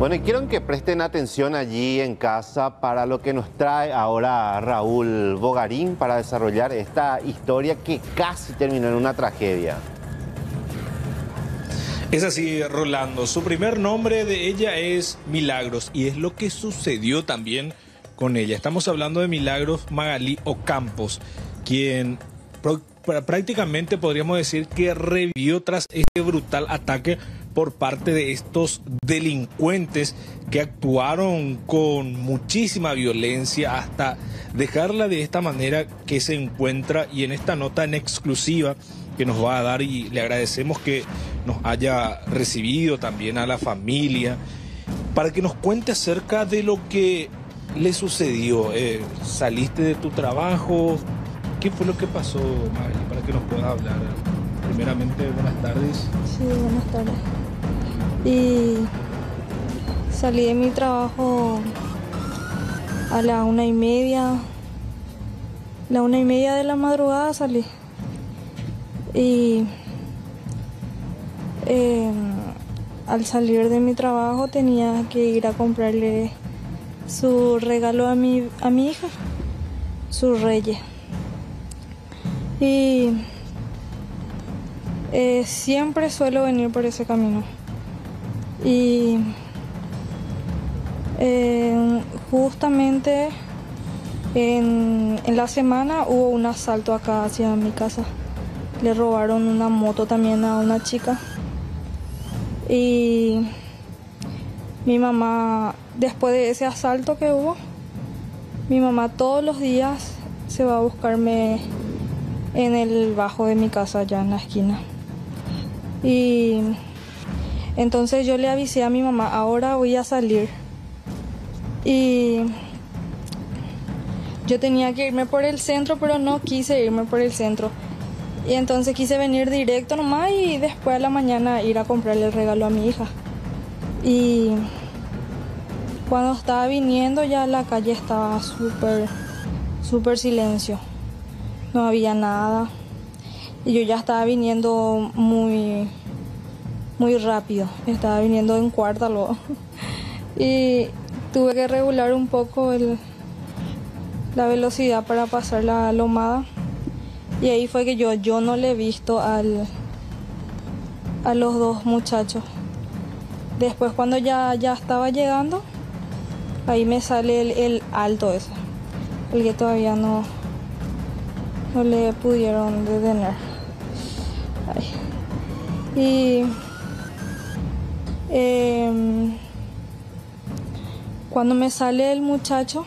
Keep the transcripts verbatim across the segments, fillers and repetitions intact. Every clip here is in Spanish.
Bueno, y quiero que presten atención allí en casa para lo que nos trae ahora Raúl Bogarín para desarrollar esta historia que casi terminó en una tragedia. Es así, Rolando. Su primer nombre de ella es Milagros y es lo que sucedió también con ella. Estamos hablando de Milagros Magalí Ocampos, quien prácticamente podríamos decir que revivió tras este brutal ataque por parte de estos delincuentes que actuaron con muchísima violencia hasta dejarla de esta manera que se encuentra. Y en esta nota en exclusiva que nos va a dar, y le agradecemos que nos haya recibido también a la familia para que nos cuente acerca de lo que le sucedió. Eh, saliste de tu trabajo, ¿qué fue lo que pasó, Magali? Para que nos pueda hablar. Primeramente, buenas tardes. Sí, buenas tardes. Y salí de mi trabajo a la una y media. La una y media de la madrugada salí. Y eh, al salir de mi trabajo tenía que ir a comprarle su regalo a mi, a mi hija, sus reyes. Y eh, siempre suelo venir por ese camino. Y eh, justamente en, en la semana hubo un asalto acá hacia mi casa. Le robaron una moto también a una chica. Y mi mamá, después de ese asalto que hubo, mi mamá todos los días se va a buscarme en el bajo de mi casa, allá en la esquina. Y entonces yo le avisé a mi mamá, ahora voy a salir. Y yo tenía que irme por el centro, pero no quise irme por el centro. Y entonces quise venir directo nomás y después a la mañana ir a comprarle el regalo a mi hija. Y cuando estaba viniendo ya la calle estaba súper, súper silencio. No había nada y yo ya estaba viniendo muy, muy rápido, estaba viniendo en cuarta luego y tuve que regular un poco el, la velocidad para pasar la lomada y ahí fue que yo, yo no le he visto al, a los dos muchachos. Después cuando ya, ya estaba llegando, ahí me sale el, el alto ese, el que todavía no... no le pudieron detener. Ay. Y eh, cuando me sale el muchacho,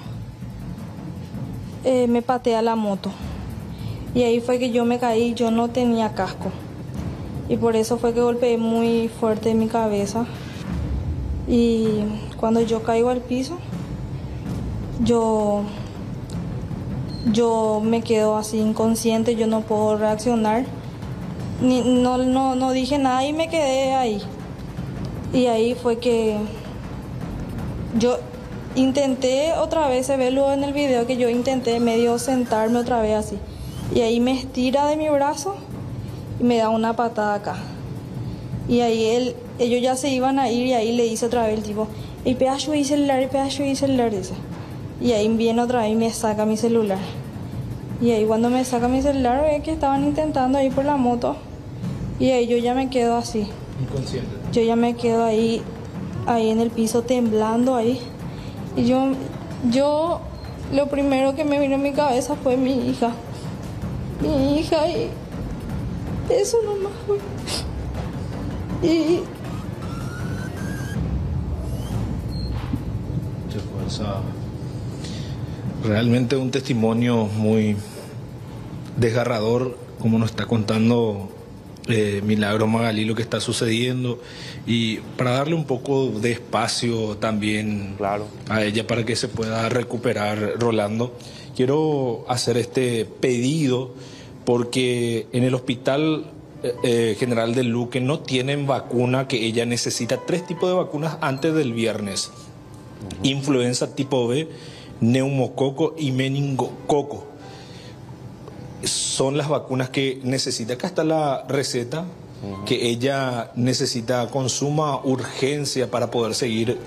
eh, me patea la moto. Y ahí fue que yo me caí, yo no tenía casco. Y por eso fue que golpeé muy fuerte mi cabeza. Y cuando yo caigo al piso, yo... Yo me quedo así inconsciente, yo no puedo reaccionar. Ni, no, no, no dije nada y me quedé ahí. Y ahí fue que yo intenté otra vez, se ve luego en el video que yo intenté medio sentarme otra vez así. Y ahí me estira de mi brazo y me da una patada acá. Y ahí él, ellos ya se iban a ir y ahí le hice otra vez el tipo, el pedazo y celular, el pedazo y celular, dice. Y ahí viene otra vez y me saca mi celular. Y ahí cuando me saca mi celular, ve que estaban intentando ir por la moto. Y ahí yo ya me quedo así. Inconsciente. Yo ya me quedo ahí, ahí en el piso, temblando ahí. Y yo, yo, lo primero que me vino a mi cabeza fue mi hija. Mi hija y... eso nomás fue. Y... mucha fuerza. Realmente un testimonio muy desgarrador, como nos está contando eh, Milagros Magalí, lo que está sucediendo. Y para darle un poco de espacio también, claro, a ella para que se pueda recuperar, Rolando, quiero hacer este pedido porque en el Hospital eh, General de Luque no tienen vacuna, que ella necesita tres tipos de vacunas antes del viernes. Uh-huh. Influenza tipo B, neumococo y meningococo son las vacunas que necesita. Acá está la receta, uh-huh, que ella necesita con suma urgencia para poder seguir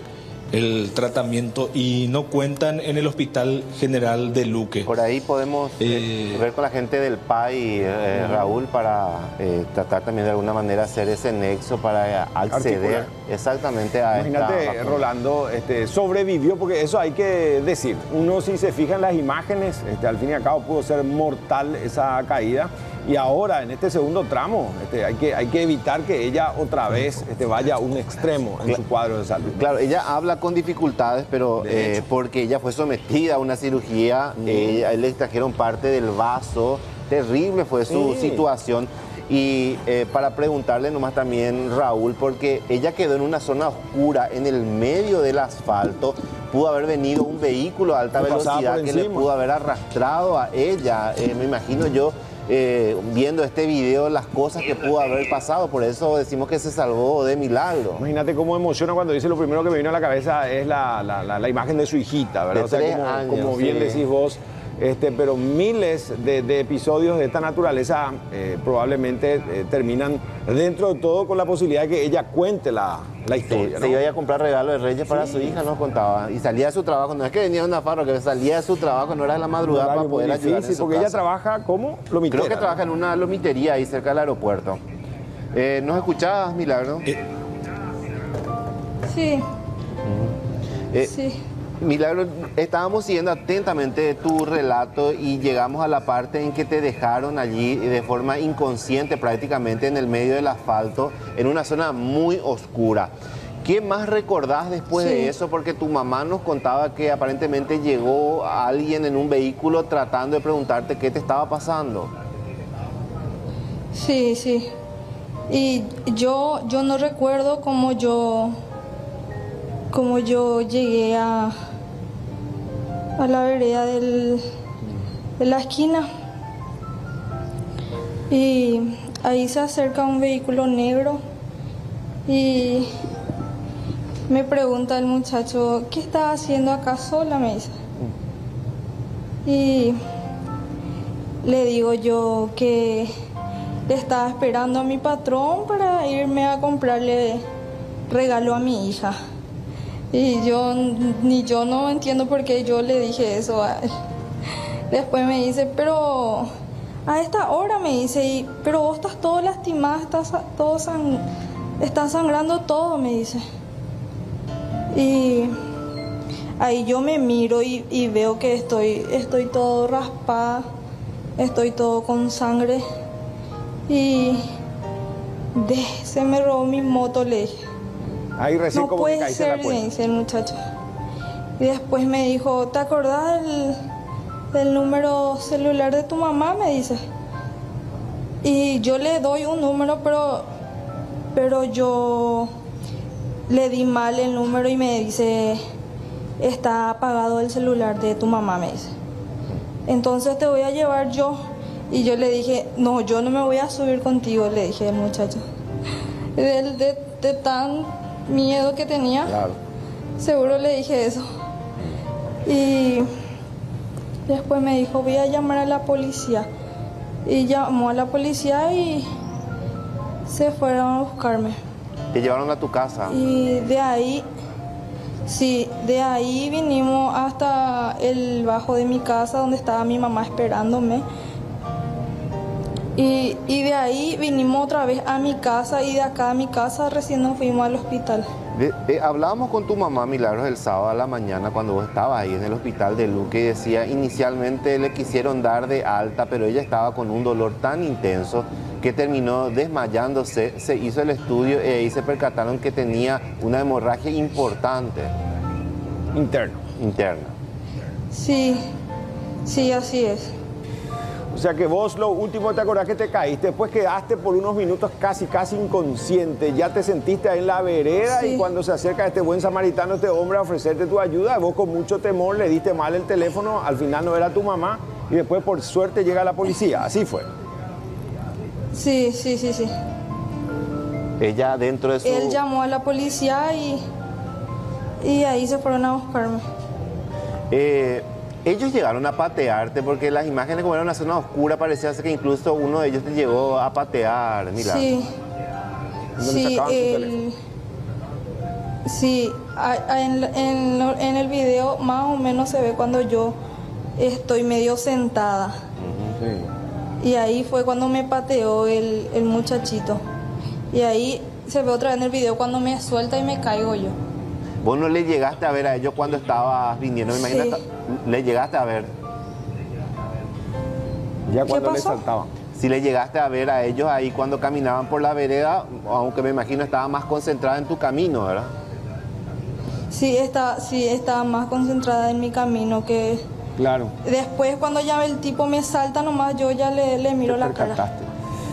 el tratamiento y no cuentan en el Hospital General de Luque. Por ahí podemos eh, eh, ver con la gente del P A I, eh, Raúl, para eh, tratar también de alguna manera hacer ese nexo para acceder articular. Exactamente a Imagínate, esta Rolando, este, sobrevivió, porque eso hay que decir. Uno, si se fija en las imágenes, este, al fin y al cabo pudo ser mortal esa caída. Y ahora, en este segundo tramo, este, hay, que, hay que evitar que ella otra vez este, vaya a un extremo en claro, su cuadro de salud. Claro, ella habla con dificultades, pero eh, porque ella fue sometida a una cirugía, mm. eh, le extrajeron parte del vaso, terrible fue su sí. situación. Y eh, para preguntarle nomás también, Raúl, porque ella quedó en una zona oscura, en el medio del asfalto, pudo haber venido un vehículo a alta velocidad que le pudo haber arrastrado a ella, eh, me imagino yo. Eh, viendo este video, las cosas que pudo haber pasado, por eso decimos que se salvó de milagro. Imagínate cómo emociona cuando dice, lo primero que me vino a la cabeza es la, la, la, la imagen de su hijita, ¿verdad? O sea, tres como, años, como bien sí. decís vos, este, pero miles de, de episodios de esta naturaleza eh, probablemente eh, terminan dentro de todo con la posibilidad de que ella cuente la, la historia. Sí, ¿no? Se iba a comprar regalos de Reyes para sí. su hija, nos contaba, y salía de su trabajo, no es que venía de una farra, que salía de su trabajo en horas de la madrugada para poder ayudar en su porque casa. Ella trabaja como lomitera. Creo que ¿no? trabaja en una lomitería ahí cerca del aeropuerto. Eh, ¿Nos escuchabas, Milagro? Eh. Sí. Uh-huh. eh, sí. Milagro, estábamos siguiendo atentamente tu relato y llegamos a la parte en que te dejaron allí de forma inconsciente prácticamente en el medio del asfalto, en una zona muy oscura. ¿Qué más recordás después sí. de eso? Porque tu mamá nos contaba que aparentemente llegó a alguien en un vehículo tratando de preguntarte qué te estaba pasando. Sí, sí. Y yo, yo no recuerdo cómo yo... como yo llegué a, a la vereda del, de la esquina y ahí se acerca un vehículo negro y me pregunta el muchacho, ¿qué estás haciendo acá sola? Me dice. Y le digo yo que le estaba esperando a mi patrón para irme a comprarle regalo a mi hija. Y yo, ni yo no entiendo por qué yo le dije eso a él. Después me dice, pero a esta hora me dice, y, pero vos estás todo lastimada, estás, todo sang estás sangrando todo, me dice. Y ahí yo me miro y, y veo que estoy, estoy todo raspada, estoy todo con sangre. Y de, se me robó mi moto, le dije. Ahí recién no como puede que caíste ser, en la cuenta. Me dice el muchacho. Y después me dijo, ¿te acordás del, del número celular de tu mamá? Me dice. Y yo le doy un número, pero, pero yo le di mal el número y me dice, está apagado el celular de tu mamá, me dice. Entonces te voy a llevar yo. Y yo le dije, no, yo no me voy a subir contigo, le dije al muchacho. De, de, de tan... miedo que tenía, claro. Seguro le dije eso. Y después me dijo, voy a llamar a la policía. Y llamó a la policía y se fueron a buscarme. ¿Te llevaron a tu casa? Y de ahí, sí, de ahí vinimos hasta el bajo de mi casa donde estaba mi mamá esperándome. Y, y de ahí vinimos otra vez a mi casa y de acá a mi casa recién nos fuimos al hospital. De, de, hablábamos con tu mamá, Milagros, el sábado a la mañana cuando vos estabas ahí en el hospital de Luque y decía, inicialmente le quisieron dar de alta, pero ella estaba con un dolor tan intenso que terminó desmayándose, se hizo el estudio y ahí se percataron que tenía una hemorragia importante. Interno. Interna. Sí, sí, así es. O sea que vos lo último te acordás que te caíste, después quedaste por unos minutos casi, casi inconsciente, ya te sentiste ahí en la vereda sí. y cuando se acerca este buen samaritano, este hombre a ofrecerte tu ayuda, vos con mucho temor le diste mal el teléfono, al final no era tu mamá y después por suerte llega la policía, así fue. Sí, sí, sí, sí. Ella dentro de su... Él llamó a la policía y, y ahí se fueron a buscarme. Eh... Ellos llegaron a patearte porque las imágenes como era una zona oscura parecía que incluso uno de ellos te llegó a patear. Mira. Sí. Sí, el, Sí, en, en, en el video más o menos se ve cuando yo estoy medio sentada. Sí. Y ahí fue cuando me pateó el, el muchachito. Y ahí se ve otra vez en el video cuando me suelta y me caigo yo. ¿Vos no le llegaste a ver a ellos cuando estabas viniendo? Me imagino, sí. hasta, ¿le llegaste a ver? ¿Ya cuando le saltaban? Si le llegaste a ver a ellos ahí cuando caminaban por la vereda, aunque me imagino estaba más concentrada en tu camino, ¿verdad? Sí, estaba, sí, estaba más concentrada en mi camino que... Claro. Después cuando ya el tipo me salta nomás, yo ya le, le miro la cara.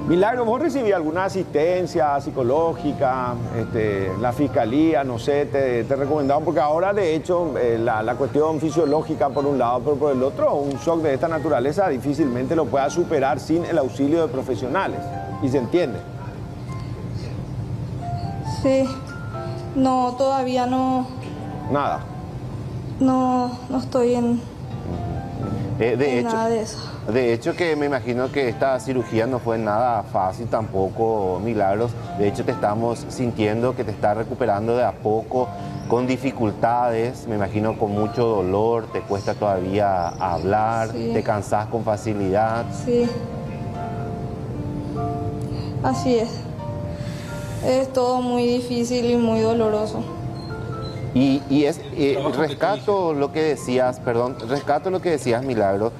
Milagros, ¿vos recibí alguna asistencia psicológica? Este, la fiscalía, no sé, te, te recomendaban, porque ahora de hecho eh, la, la cuestión fisiológica por un lado, pero por el otro, un shock de esta naturaleza difícilmente lo pueda superar sin el auxilio de profesionales, y se entiende. Sí, no, todavía no... Nada. No, no estoy en... Eh, de, hecho, nada de, eso. de hecho que me imagino que esta cirugía no fue nada fácil tampoco, Milagros. De hecho te estamos sintiendo que te estás recuperando de a poco, con dificultades, me imagino, con mucho dolor, te cuesta todavía hablar, sí. Te cansás con facilidad. Sí, así es, es todo muy difícil y muy doloroso. Y, y es, eh, rescato lo que decías, perdón, rescato lo que decías, Milagro,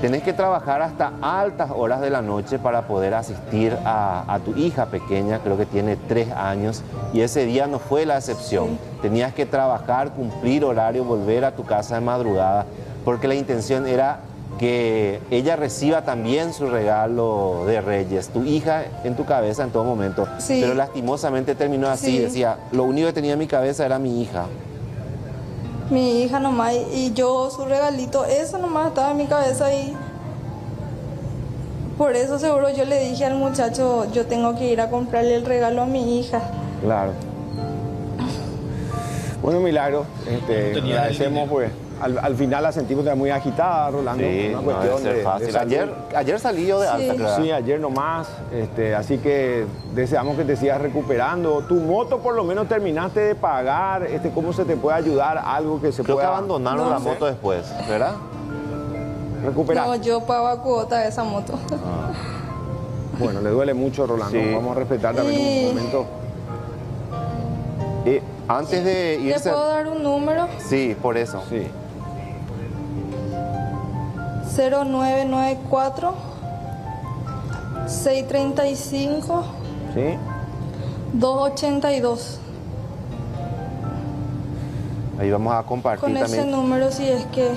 tenés que trabajar hasta altas horas de la noche para poder asistir a, a tu hija pequeña, creo que tiene tres años, y ese día no fue la excepción. Sí. Tenías que trabajar, cumplir horario, volver a tu casa de madrugada, porque la intención era que ella reciba también su regalo de Reyes, tu hija en tu cabeza en todo momento. Sí. Pero lastimosamente terminó así, sí. Decía, lo único que tenía en mi cabeza era mi hija. Mi hija nomás, y yo su regalito, eso nomás estaba en mi cabeza, y por eso seguro yo le dije al muchacho, yo tengo que ir a comprarle el regalo a mi hija. Claro. Bueno, Milagro, este, no agradecemos pues. Al, al final la sentimos muy agitada, Rolando. Sí, una cuestión no de, fácil. de salir. Ayer, ayer salí yo de sí. alta, claro. Sí, ayer nomás. Este, así que deseamos que te sigas recuperando. Tu moto por lo menos terminaste de pagar. Este, ¿Cómo se te puede ayudar? Algo que se Creo pueda... Creo que abandonaron no, la sé. moto después, ¿verdad? ¿Recuperaste? No, yo pago cuota de esa moto. Ah. Bueno, le duele mucho, Rolando. Sí. Vamos a respetar también y... un momento. Y antes de irse... ¿Le puedo dar un número? Sí, por eso. Sí. cero nueve nueve cuatro, seis tres cinco, ¿sí? dos ochenta y dos. Ahí vamos a compartir con también ese número si es que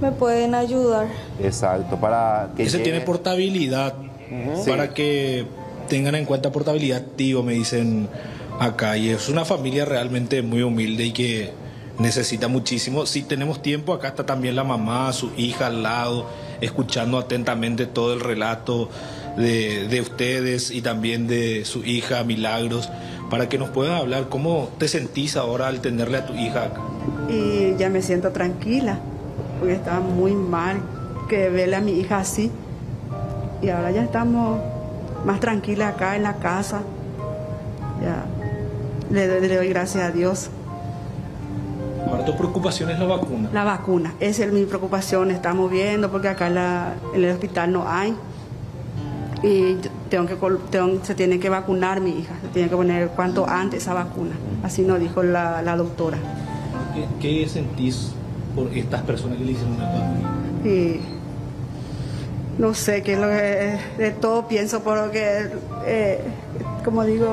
me pueden ayudar. Exacto, para que ese llegue... tiene portabilidad. Uh-huh. Para sí. que tengan en cuenta portabilidad, tío, me dicen acá. Y es una familia realmente muy humilde y que necesita muchísimo. Si tenemos tiempo, acá está también la mamá, su hija al lado, escuchando atentamente todo el relato de, de ustedes y también de su hija, Milagros, para que nos puedan hablar cómo te sentís ahora al tenerle a tu hija acá. Y ya me siento tranquila, porque estaba muy mal que verle a mi hija así. Y ahora ya estamos más tranquilas acá en la casa. Ya le, le doy gracias a Dios. Ahora tu preocupación es la vacuna. La vacuna, esa es mi preocupación, estamos viendo, porque acá la, en el hospital no hay. Y tengo que, tengo, se tiene que vacunar mi hija, se tiene que poner cuanto antes esa vacuna, así nos dijo la, la doctora. ¿Qué, qué sentís por estas personas que le hicieron una vacuna? Sí. No sé, que, lo que de todo pienso, porque, eh, como digo...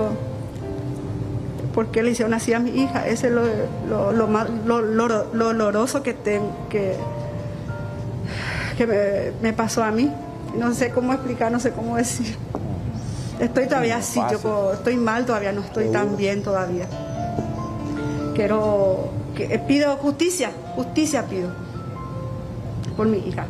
¿Por qué le hicieron así a mi hija? Ese es lo, lo, lo, más, lo, lo, lo doloroso que, te, que, que me, me pasó a mí. No sé cómo explicar, no sé cómo decir. Estoy todavía así, yo estoy mal todavía, no estoy tan bien todavía. Quiero, que, pido justicia, justicia pido por mi hija.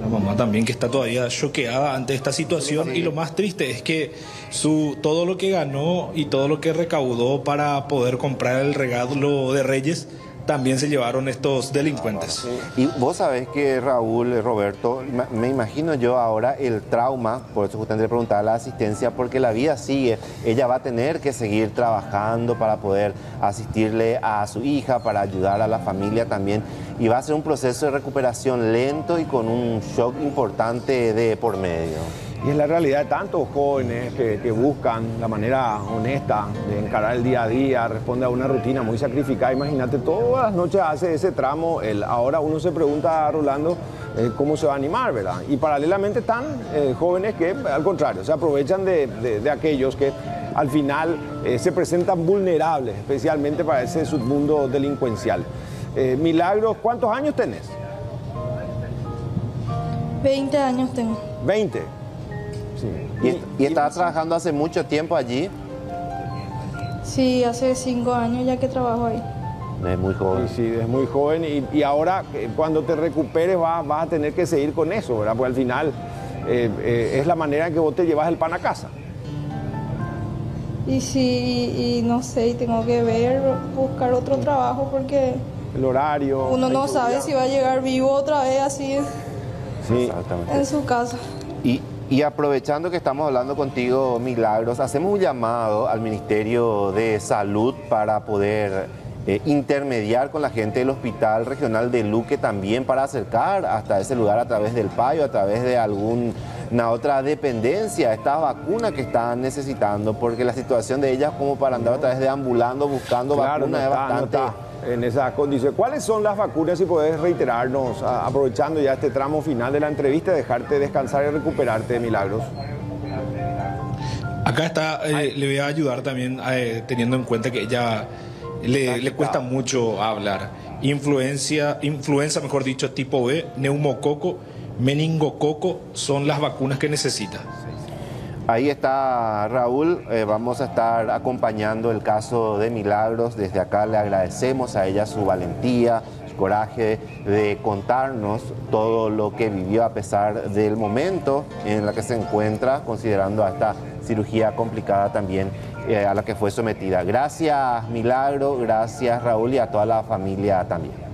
La mamá también, que está todavía choqueada ante esta situación, y lo más triste es que su, todo lo que ganó y todo lo que recaudó para poder comprar el regalo de Reyes también se llevaron estos delincuentes. No, no, sí. Y vos sabés que, Raúl, Roberto, me imagino yo ahora el trauma, por eso justamente le preguntaba a la asistencia, porque la vida sigue, ella va a tener que seguir trabajando para poder asistirle a su hija, para ayudar a la familia también, y va a ser un proceso de recuperación lento y con un shock importante de por medio. Y es la realidad de tantos jóvenes que, que buscan la manera honesta de encarar el día a día, responde a una rutina muy sacrificada. Imagínate, todas las noches hace ese tramo. El, ahora uno se pregunta, Rolando, eh, cómo se va a animar, ¿verdad? Y paralelamente están eh, jóvenes que, al contrario, se aprovechan de, de, de aquellos que al final eh, se presentan vulnerables, especialmente para ese submundo delincuencial. Eh, Milagros, ¿cuántos años tenés? veinte años tengo. ¿veinte? Sí. ¿Y, y estabas trabajando hace mucho tiempo allí? Sí, hace cinco años ya que trabajo ahí. Es muy joven. Sí, sí, es muy joven. Y, y ahora, cuando te recuperes, vas, vas a tener que seguir con eso, ¿verdad? Porque al final eh, eh, es la manera en que vos te llevas el pan a casa. Y sí, y no sé, tengo que ver, buscar otro trabajo porque... El horario... Uno no sabe si va a llegar vivo otra vez así, sí, en su casa. Y... Y aprovechando que estamos hablando contigo, Milagros, hacemos un llamado al Ministerio de Salud para poder eh, intermediar con la gente del Hospital Regional de Luque también para acercar hasta ese lugar a través del P A I o a través de alguna otra dependencia estas vacunas que están necesitando, porque la situación de ellas como para andar a través de ambulando buscando claro, vacunas no está, es bastante... No en esas condiciones. ¿Cuáles son las vacunas, si podés reiterarnos, a, aprovechando ya este tramo final de la entrevista, dejarte descansar y recuperarte, Milagros? Acá está, eh, le voy a ayudar también, eh, teniendo en cuenta que ella le, le cuesta mucho hablar. Influencia, influenza, mejor dicho, tipo B, neumococo, meningococo, son las vacunas que necesita. Ahí está Raúl, eh, vamos a estar acompañando el caso de Milagros. Desde acá le agradecemos a ella su valentía, su coraje de contarnos todo lo que vivió a pesar del momento en la que se encuentra, considerando a esta cirugía complicada también eh, a la que fue sometida. Gracias Milagros, gracias Raúl y a toda la familia también.